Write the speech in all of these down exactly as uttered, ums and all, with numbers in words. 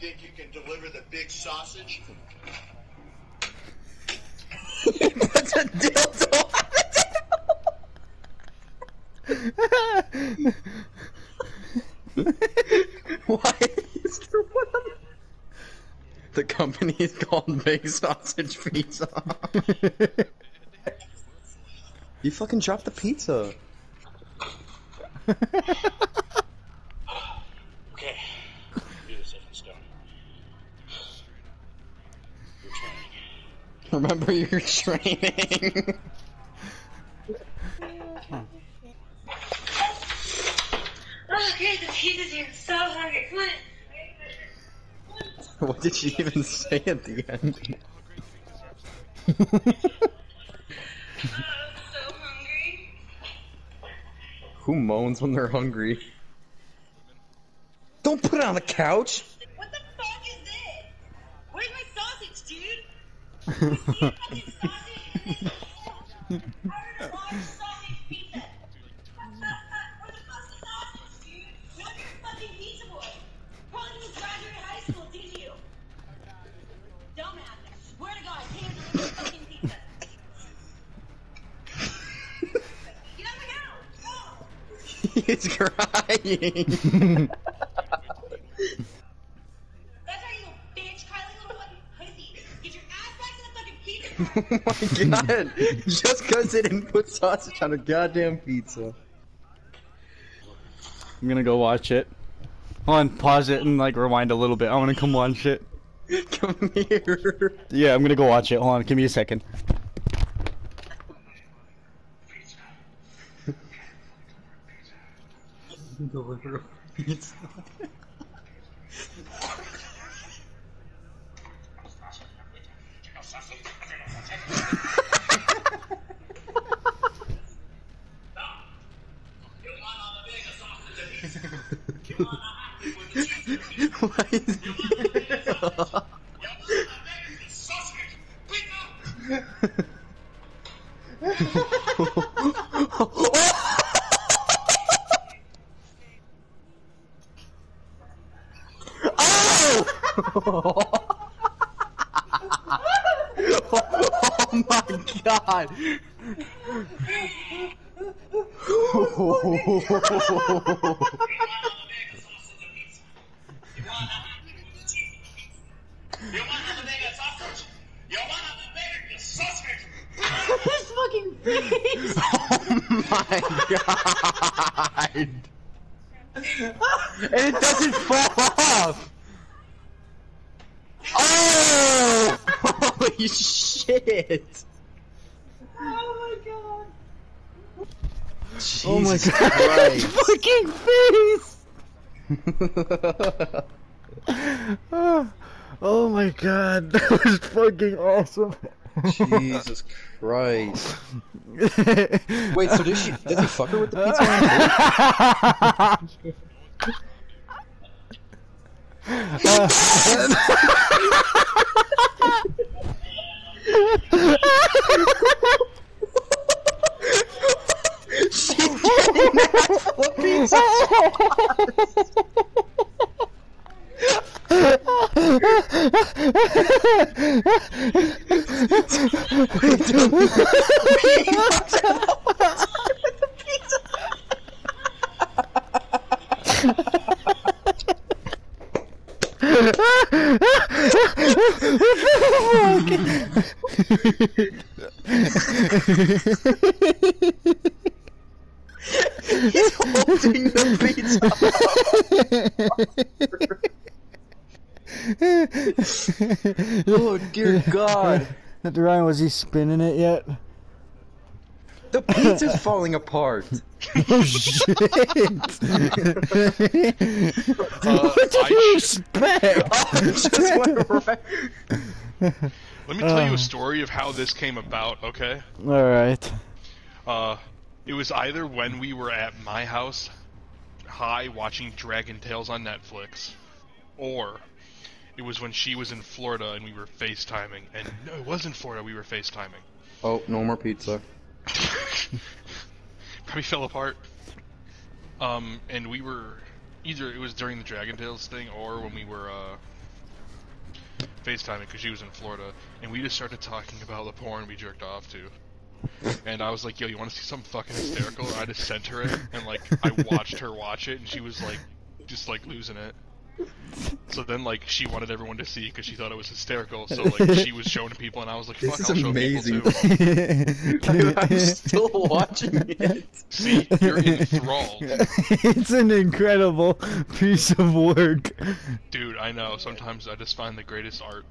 think you can deliver the big sausage? That's a dildo. Why is there one of them? The company is called Big Sausage Pizza. You fucking dropped the pizza. Okay. Do this if it's done. You're training. Remember, you're training. Okay, the pizza's here. So hungry. Come on. What did she even say at the end? Who moans when they're hungry? Don't put it on the couch! What the fuck is this? Where's my sausage, dude? You see fucking sausage? I ordered a large sausage pizza! Where's the fucking sausage, dude? You're not your fucking pizza boy! Probably didn't graduate high school, did you? Dumbass! I swear to God, I can't deliver the fucking pizza! He's crying. That's how you little bitch, cry like a little fucking pussy. Get your ass back to the fucking pizza. Oh my god. Just cause they didn't put sausage on a goddamn pizza. I'm gonna go watch it. Hold on, pause it and like rewind a little bit. I wanna come watch it. Come here. Yeah, I'm gonna go watch it. Hold on, give me a second. Deliver pizza. Why is oh my god! His fucking face! Oh my god! And it doesn't fall off! Holy shit! Oh my god! Jesus oh my god! Fucking face! oh, oh my god! That was fucking awesome! Jesus Christ! Wait, so did she? Did he fuck her with the pizza? uh, She's getting that for pizza. He's holding the pizza. Oh dear God! Ryan, was he spinning it yet? The pizza's falling apart. Oh shit! uh, what did I you expect? Oh, just went right. Let me tell you a story of how this came about, okay? Alright. Uh, it was either when we were at my house, high, watching Dragon Tales on Netflix, or it was when she was in Florida and we were FaceTiming. And no, it wasn't Florida, we were FaceTiming. Oh, no more pizza. Probably fell apart. Um, and we were, either it was during the Dragon Tales thing or when we were, uh, FaceTiming because she was in Florida, and we just started talking about the porn we jerked off to. And I was like, yo, you want to see something fucking hysterical? I just sent her it, and like, I watched her watch it, and she was like, just like losing it. So then, like, she wanted everyone to see because she thought it was hysterical. So, like, she was showing people, and I was like, fuck, I'll show people too. Dude, I'm still watching it. See, you're enthralled. It's an incredible piece of work. Dude, I know. Sometimes I just find the greatest art.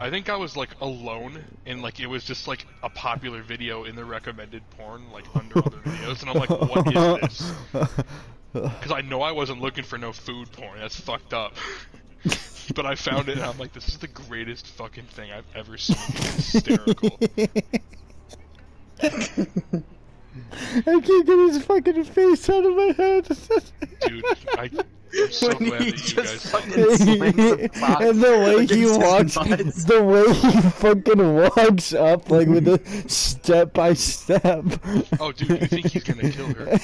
I think I was, like, alone, and, like, it was just, like, a popular video in the recommended porn, like, under other videos. And I'm like, what is this? Because I know I wasn't looking for no food porn, that's fucked up. But I found it and I'm like, this is the greatest fucking thing I've ever seen. It's hysterical. I can't get his fucking face out of my head. Dude, I, I'm so when glad that you just guys fucking the box. And the way he walks, months. the way he fucking walks up, like with a step by step. Oh, dude, you think he's gonna kill her?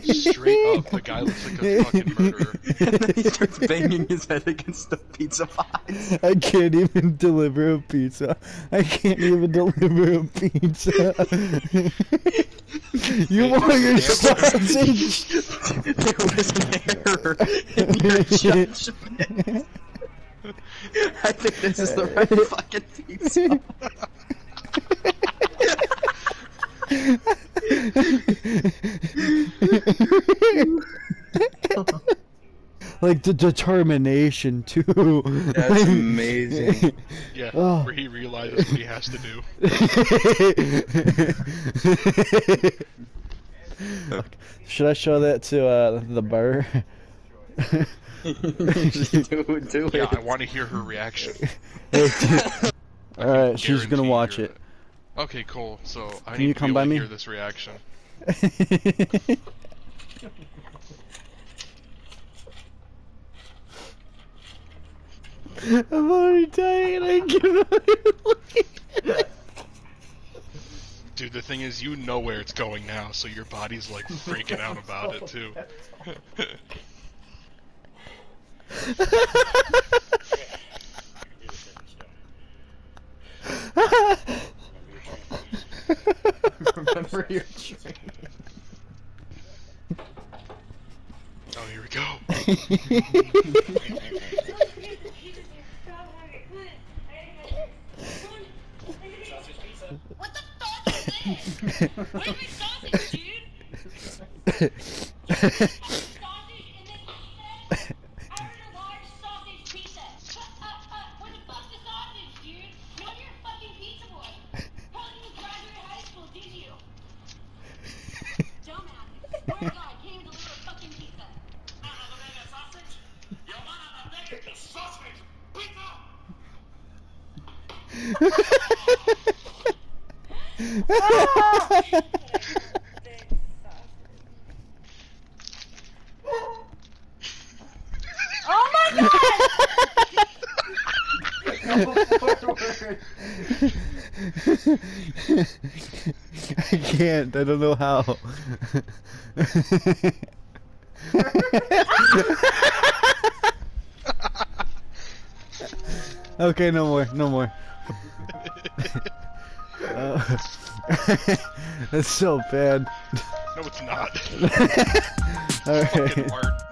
Straight up, the guy looks like a fucking murderer. And then he starts banging his head against the pizza box. I can't even deliver a pizza. I can't even deliver a pizza. You want your sausage? There was an error in your judgment. I think this is the right fucking pizza. Like the determination too. That's amazing. Yeah, oh. Where he realizes what he has to do. Should I show that to uh, the bar? do, do yeah, it. I want to hear her reaction. Alright, she's gonna watch it. it. Okay, cool. So I Can need you to come by to me? hear this reaction. I'm already dying, I can't believe it. Dude, the thing is, you know where it's going now, so your body's like freaking out about it too. Remember your dream. Oh, here we go. What the fuck is this? Where's my sausage, dude? You got a fucking sausage and then you said, I ordered a large sausage pizza. Cut, cut, cut. Where the fuck's the sausage, dude? No, you're a fucking pizza boy. How did you graduate high school, did you? Dumbass. Swear to God, can't even deliver a fucking pizza. I have a mega sausage. You want a mega sausage pizza? Ah! Oh my God! I can't. I don't know how. Okay, no more. No more. Uh, that's so bad. No, it's not. All right. Fucking art.